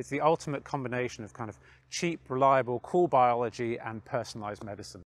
It's the ultimate combination of kind of cheap, reliable, cool biology and personalized medicine.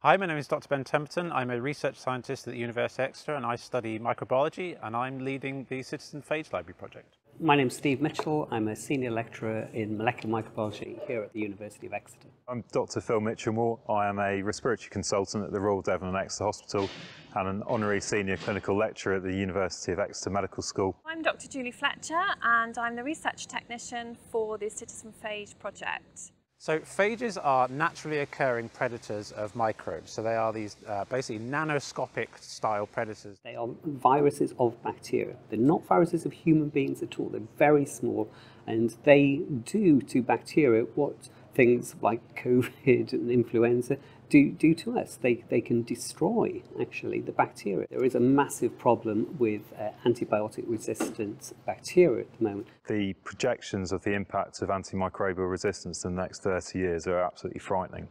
Hi, my name is Dr Ben Temperton. I'm a research scientist at the University of Exeter and I study microbiology, and I'm leading the Citizen Phage Library project. My name's Steve Michell. I'm a senior lecturer in molecular microbiology here at the University of Exeter. I'm Dr Phil Mitchelmore. I am a respiratory consultant at the Royal Devon and Exeter Hospital and an honorary senior clinical lecturer at the University of Exeter Medical School. I'm Dr Julie Fletcher and I'm the research technician for the Citizen Phage Project. So phages are naturally occurring predators of microbes. So they are these basically nanoscopic style predators. They are viruses of bacteria. They're not viruses of human beings at all. They're very small, and they do to bacteria what things like COVID and influenza do to us. They can destroy, actually, the bacteria. There is a massive problem with antibiotic resistant bacteria at the moment. The projections of the impact of antimicrobial resistance in the next 30 years are absolutely frightening.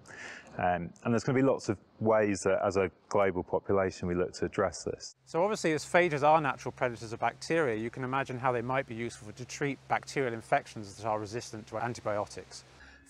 And there's going to be lots of ways that, as a global population, we look to address this. So obviously, as phages are natural predators of bacteria, you can imagine how they might be useful to treat bacterial infections that are resistant to antibiotics.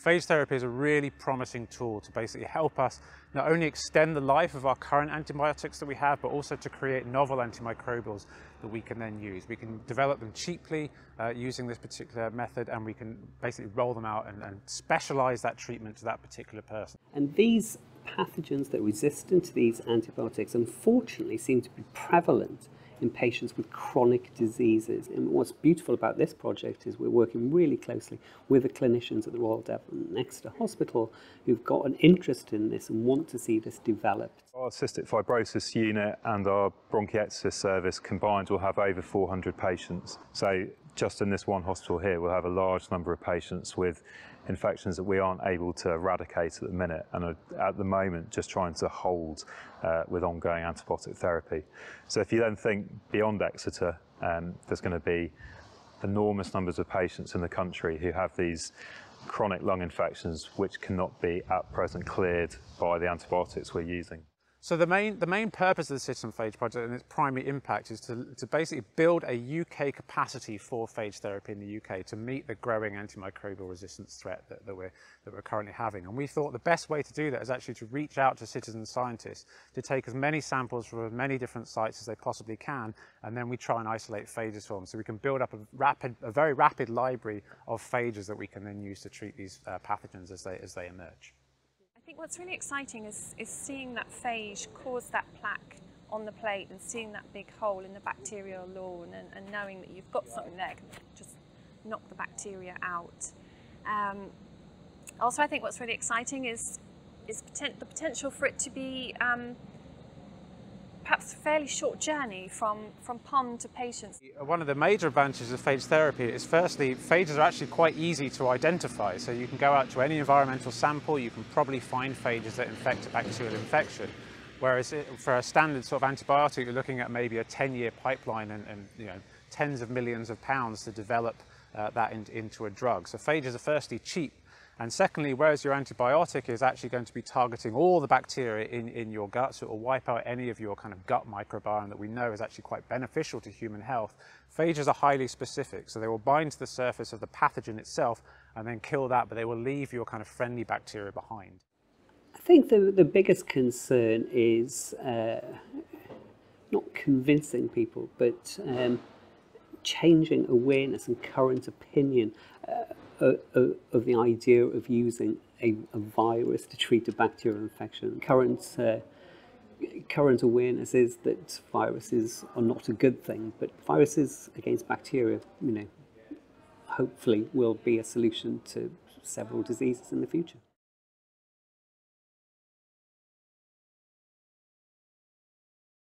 Phage therapy is a really promising tool to basically help us not only extend the life of our current antibiotics that we have, but also to create novel antimicrobials that we can then use. We can develop them cheaply using this particular method, and we can basically roll them out and specialize that treatment to that particular person. And these pathogens that are resistant to these antibiotics, unfortunately, seem to be prevalent in patients with chronic diseases. And what's beautiful about this project is we're working really closely with the clinicians at the Royal Devon and Exeter Hospital who've got an interest in this and want to see this developed. Our cystic fibrosis unit and our bronchiectasis service combined will have over 400 patients. So just in this one hospital here, we'll have a large number of patients with infections that we aren't able to eradicate at the minute, and are at the moment just trying to hold with ongoing antibiotic therapy. So if you then think beyond Exeter, there's going to be enormous numbers of patients in the country who have these chronic lung infections which cannot be at present cleared by the antibiotics we're using. So the main purpose of the Citizen Phage Project and its primary impact is to basically build a UK capacity for phage therapy in the UK to meet the growing antimicrobial resistance threat that we're currently having. And we thought the best way to do that is actually to reach out to citizen scientists to take as many samples from as many different sites as they possibly can, and then we try and isolate phages from them so we can build up a very rapid library of phages that we can then use to treat these pathogens as they emerge. I think what's really exciting is seeing that phage cause that plaque on the plate and seeing that big hole in the bacterial lawn, and knowing that you've got something there that can just knock the bacteria out. Also, I think what's really exciting is the potential for it to be perhaps a fairly short journey from pond to patients. One of the major advantages of phage therapy is, firstly, phages are actually quite easy to identify. So you can go out to any environmental sample, you can probably find phages that infect a bacterial infection. Whereas for a standard sort of antibiotic, you're looking at maybe a 10-year pipeline and you know, tens of millions of pounds to develop that into a drug. So phages are firstly cheap. And secondly, whereas your antibiotic is actually going to be targeting all the bacteria in your gut, so it will wipe out any of your kind of gut microbiome that we know is actually quite beneficial to human health, phages are highly specific. So they will bind to the surface of the pathogen itself and then kill that, but they will leave your kind of friendly bacteria behind. I think the biggest concern is not convincing people, but changing awareness and current opinion of the idea of using a virus to treat a bacterial infection. Current awareness is that viruses are not a good thing, but viruses against bacteria, you know, hopefully will be a solution to several diseases in the future.